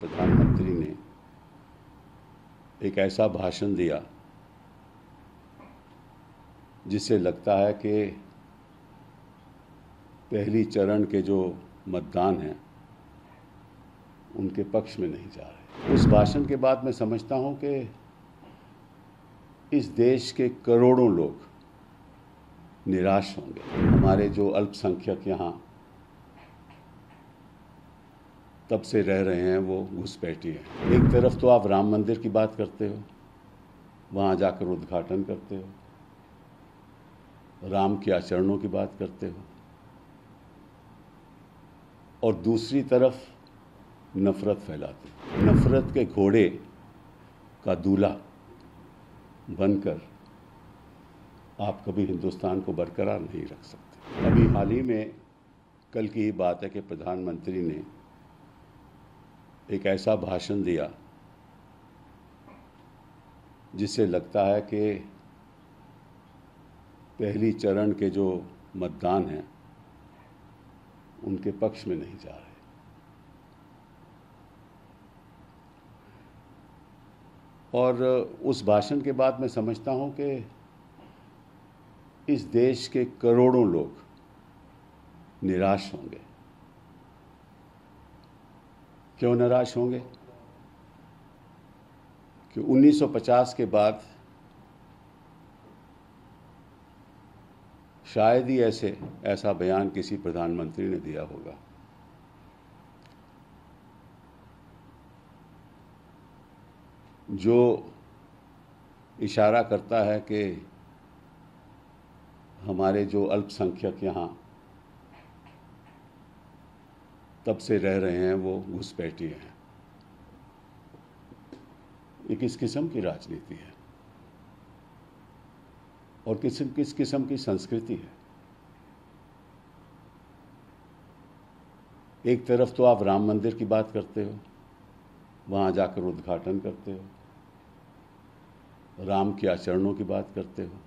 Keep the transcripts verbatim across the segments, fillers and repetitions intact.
प्रधानमंत्री ने एक ऐसा भाषण दिया जिससे लगता है कि पहली चरण के जो मतदान हैं उनके पक्ष में नहीं जा रहे। उस भाषण के बाद मैं समझता हूं कि इस देश के करोड़ों लोग निराश होंगे। हमारे जो अल्पसंख्यक यहाँ तब से रह रहे हैं वो घुसपैठी है। एक तरफ तो आप राम मंदिर की बात करते हो, वहाँ जाकर उद्घाटन करते हो, राम के आचरणों की बात करते हो, और दूसरी तरफ नफरत फैलाते हो। नफरत के घोड़े का दूल्हा बनकर आप कभी हिंदुस्तान को बरकरार नहीं रख सकते। अभी हाल ही में कल की ही बात है कि प्रधानमंत्री ने एक ऐसा भाषण दिया जिससे लगता है कि पहली चरण के जो मतदान हैं उनके पक्ष में नहीं जा रहे। और उस भाषण के बाद मैं समझता हूं कि इस देश के करोड़ों लोग निराश होंगे। क्यों निराश होंगे? कि उन्नीस सौ पचास के बाद शायद ही ऐसे ऐसा बयान किसी प्रधानमंत्री ने दिया होगा। जो इशारा करता है कि हमारे जो अल्पसंख्यक यहाँ तब से रह रहे हैं वो घुसपैठी हैं। ये किस किस्म की राजनीति है और किस किस किस्म की संस्कृति है? एक तरफ तो आप राम मंदिर की बात करते हो, वहाँ जाकर उद्घाटन करते हो, राम के आचरणों की बात करते हो,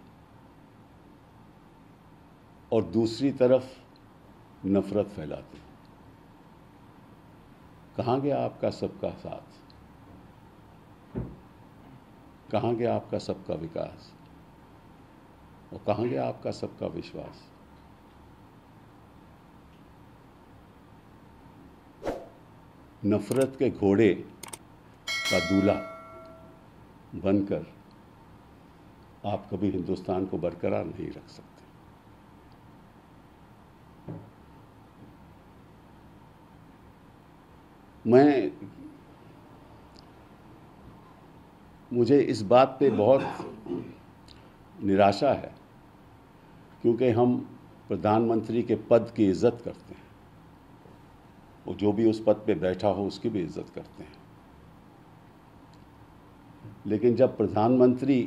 और दूसरी तरफ नफरत फैलाते हो। कहाँ गया आपका सबका साथ? कहाँ गया आपका सबका विकास? और कहाँ गया आपका सबका विश्वास? नफरत के घोड़े का दूल्हा बनकर आप कभी हिंदुस्तान को बरकरार नहीं रख सकते। मैं मुझे इस बात पे बहुत निराशा है क्योंकि हम प्रधानमंत्री के पद की इज्जत करते हैं और जो भी उस पद पे बैठा हो उसकी भी इज्जत करते हैं, लेकिन जब प्रधानमंत्री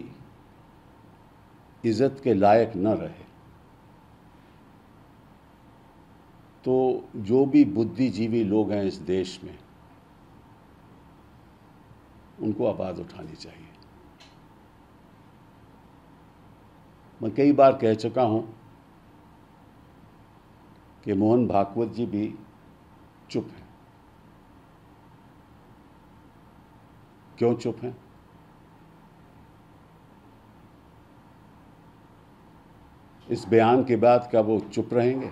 इज्जत के लायक न रहे तो जो भी बुद्धिजीवी लोग हैं इस देश में उनको आवाज़ उठानी चाहिए। मैं कई बार कह चुका हूँ कि मोहन भागवत जी भी चुप हैं। क्यों चुप हैं? इस बयान के बाद क्या वो चुप रहेंगे?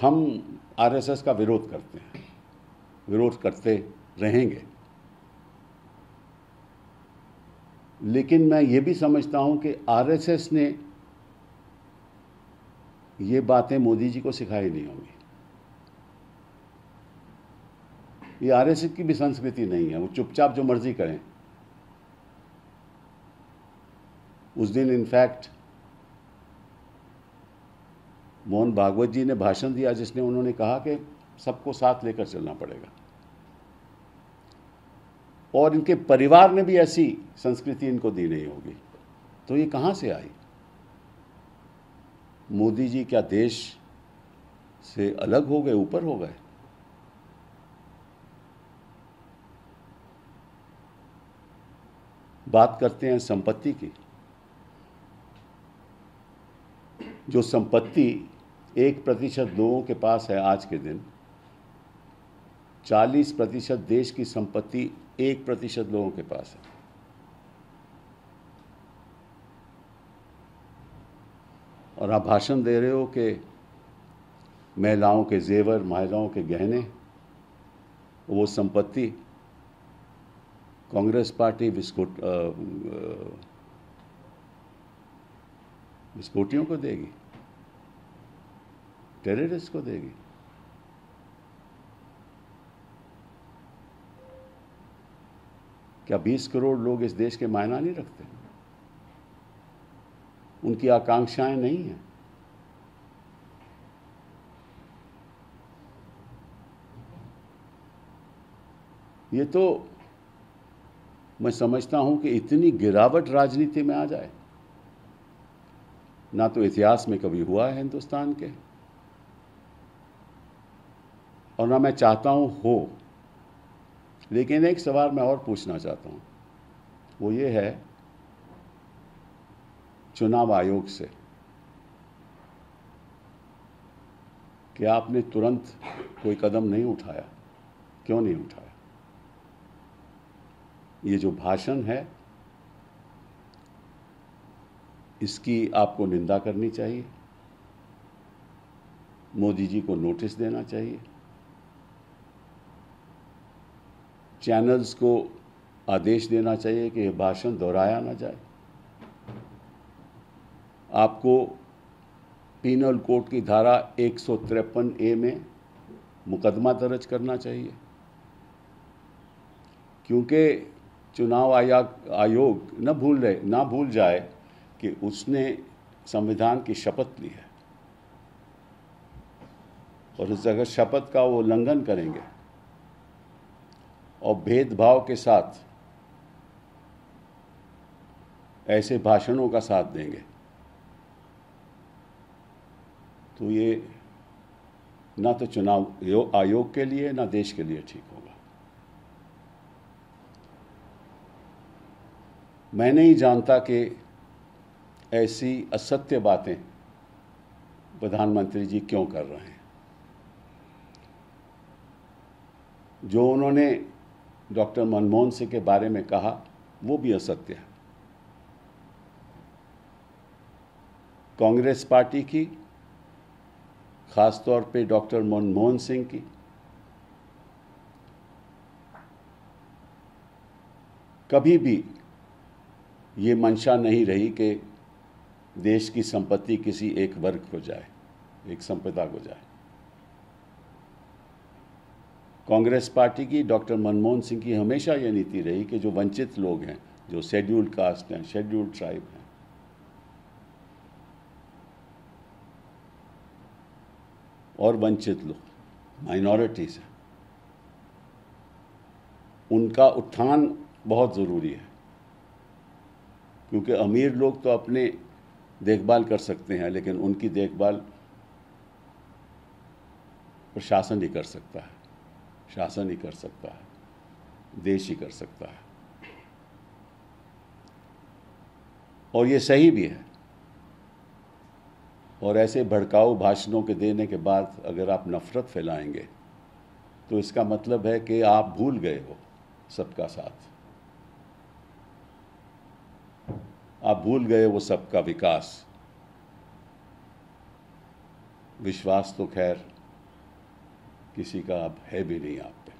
हम आरएसएस का विरोध करते हैं, विरोध करते रहेंगे, लेकिन मैं ये भी समझता हूं कि आरएसएस ने ये बातें मोदी जी को सिखाई नहीं होंगी। ये आरएसएस की भी संस्कृति नहीं है। वो चुपचाप जो मर्जी करें। उस दिन इनफैक्ट मोहन भागवत जी ने भाषण दिया जिसने उन्होंने कहा कि सबको साथ लेकर चलना पड़ेगा, और इनके परिवार ने भी ऐसी संस्कृति इनको दी नहीं होगी। तो ये कहाँ से आई? मोदी जी क्या देश से अलग हो गए, ऊपर हो गए? बात करते हैं संपत्ति की। जो संपत्ति एक प्रतिशत लोगों के पास है आज के दिन, चालीस प्रतिशत देश की संपत्ति एक प्रतिशत लोगों के पास है। और आप भाषण दे रहे हो कि महिलाओं के जेवर, महिलाओं के गहने, वो संपत्ति कांग्रेस पार्टी विस्फोट विस्फोटियों को देगी, टेररिस्ट को देगी। क्या बीस करोड़ लोग इस देश के मायना नहीं रखते? उनकी आकांक्षाएं नहीं हैं? ये तो मैं समझता हूं कि इतनी गिरावट राजनीति में आ जाए ना तो इतिहास में कभी हुआ है हिंदुस्तान के, और ना मैं चाहता हूं हो। लेकिन एक सवाल मैं और पूछना चाहता हूं, वो ये है चुनाव आयोग से कि आपने तुरंत कोई कदम नहीं उठाया। क्यों नहीं उठाया? ये जो भाषण है इसकी आपको निंदा करनी चाहिए, मोदी जी को नोटिस देना चाहिए, चैनल्स को आदेश देना चाहिए कि यह भाषण दोहराया ना जाए। आपको पीनल कोड की धारा एक सौ तिरपन ए में मुकदमा दर्ज करना चाहिए, क्योंकि चुनाव आयोग आयोग न भूल रहे ना भूल जाए कि उसने संविधान की शपथ ली है, और उस अगर शपथ का वो उल्लंघन करेंगे और भेदभाव के साथ ऐसे भाषणों का साथ देंगे तो ये ना तो चुनाव आयोग के लिए ना देश के लिए ठीक होगा। मैं नहीं जानता कि ऐसी असत्य बातें प्रधानमंत्री जी क्यों कर रहे हैं। जो उन्होंने डॉक्टर मनमोहन सिंह के बारे में कहा वो भी असत्य है। कांग्रेस पार्टी की, खासतौर पे डॉक्टर मनमोहन सिंह की कभी भी ये मंशा नहीं रही कि देश की संपत्ति किसी एक वर्ग को जाए, एक संपदा को जाए। कांग्रेस पार्टी की, डॉक्टर मनमोहन सिंह की हमेशा ये नीति रही कि जो वंचित लोग हैं, जो शेड्यूल्ड कास्ट हैं, शेड्यूल्ड ट्राइब हैं, और वंचित लोग, माइनॉरिटीज़ हैं, उनका उत्थान बहुत ज़रूरी है। क्योंकि अमीर लोग तो अपने देखभाल कर सकते हैं, लेकिन उनकी देखभाल प्रशासन ही कर सकता है, शासन ही कर सकता है, देश ही कर सकता है। और ये सही भी है। और ऐसे भड़काऊ भाषणों के देने के बाद अगर आप नफरत फैलाएंगे तो इसका मतलब है कि आप भूल गए हो सबका साथ, आप भूल गए वो सबका विकास। विश्वास तो खैर किसी का अब है भी नहीं आप पे।